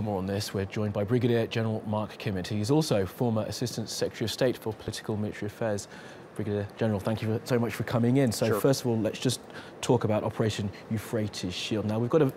For more on this, we're joined by Brigadier General Mark Kimmitt. He is also former Assistant Secretary of State for Political and Military Affairs. Brigadier General, thank you so much for coming in. So sure. First of all, let's just talk about Operation Euphrates Shield. Now, we've got an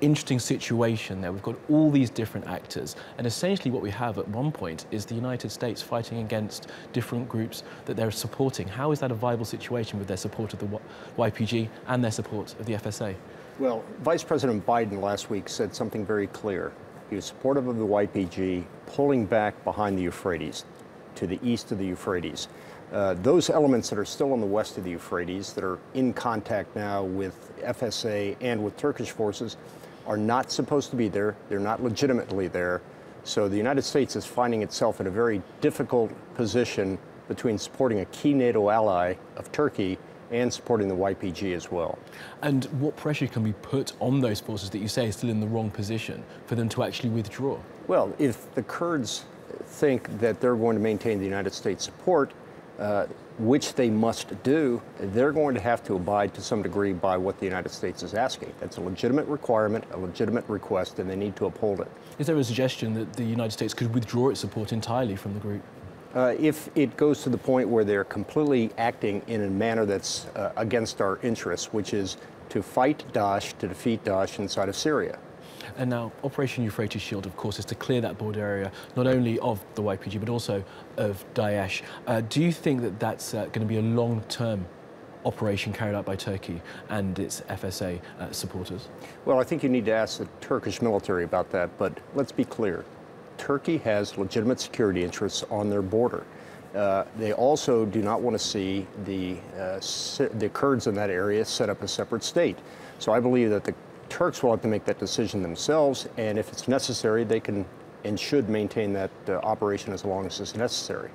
interesting situation there. We've got all these different actors, and essentially what we have at one point is the United States fighting against different groups that they're supporting. How is that a viable situation with their support of the YPG and their support of the FSA? Well, Vice President Biden last week said something very clear. He was supportive of the YPG, pulling back behind the Euphrates, to the east of the Euphrates. Those elements that are still in the west of the Euphrates, that are in contact now with FSA and with Turkish forces, are not supposed to be there. They're not legitimately there. So the United States is finding itself in a very difficult position between supporting a key NATO ally of Turkey and supporting the YPG as well. And what pressure can we put on those forces that you say are still in the wrong position for them to actually withdraw? Well, if the Kurds think that they're going to maintain the United States support, which they must do, they're going to have to abide to some degree by what the United States is asking. That's a legitimate requirement, a legitimate request, and they need to uphold it. Is there a suggestion that the United States could withdraw its support entirely from the group? If it goes to the point where they're completely acting in a manner that's against our interests, which is to fight Daesh, to defeat Daesh inside of Syria. And now Operation Euphrates Shield, of course, is to clear that border area, not only of the YPG, but also of Daesh. Do you think that that's going to be a long-term operation carried out by Turkey and its FSA supporters? Well, I think you need to ask the Turkish military about that, but let's be clear. Turkey has legitimate security interests on their border. They also do not want to see the Kurds in that area set up a separate state. So I believe that the Turks will have to make that decision themselves, and if it's necessary, they can and should maintain that operation as long as it's necessary.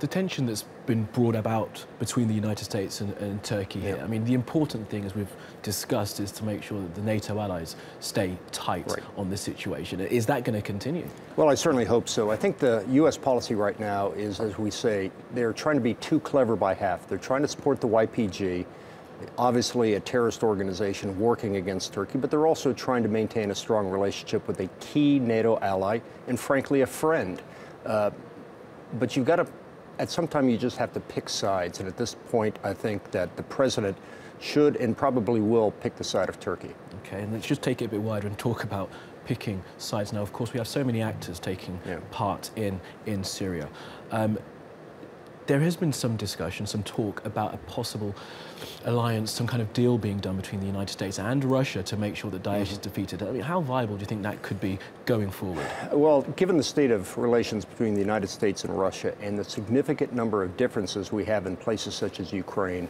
The tension that's been brought about between the United States and Turkey here, I mean, the important thing, as we've discussed, is to make sure that the NATO allies stay tight on this situation. Is that going to continue? Well, I certainly hope so. I think the U.S. policy right now is, as we say, they're trying to be too clever by half. They're trying to support the YPG, obviously a terrorist organization working against Turkey, but they're also trying to maintain a strong relationship with a key NATO ally and, frankly, a friend. But you've got to, at some time, you just have to pick sides. And at this point, I think that the president should and probably will pick the side of Turkey. Okay, and let's just take it a bit wider and talk about picking sides. Now, of course, we have so many actors taking part in Syria. There has been some discussion, some talk about a possible alliance, some kind of deal being done between the United States and Russia to make sure that Daesh is defeated. I mean, how viable do you think that could be going forward? Well, given the state of relations between the United States and Russia and the significant number of differences we have in places such as Ukraine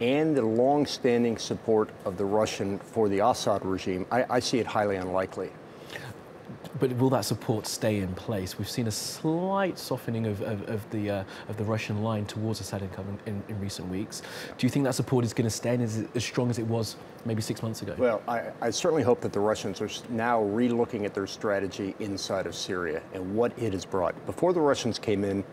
and the long-standing support of the Russian for the Assad regime, I see it highly unlikely. But will that support stay in place? We've seen a slight softening of the Russian line towards Assad in recent weeks. Do you think that support is going to stay and is as strong as it was maybe 6 months ago? Well, I certainly hope that the Russians are now re-looking at their strategy inside of Syria and what it has brought. Before the Russians came in,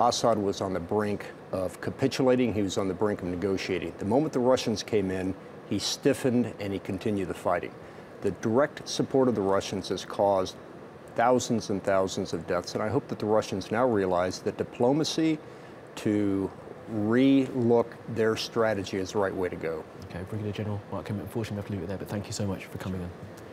Assad was on the brink of capitulating. He was on the brink of negotiating. The moment the Russians came in, he stiffened and he continued the fighting. The direct support of the Russians has caused thousands and thousands of deaths, and I hope that the Russians now realize that diplomacy to re-look their strategy is the right way to go. Okay, Brigadier General Mark Kimmitt, unfortunately we have to leave it there, but thank you so much for coming in.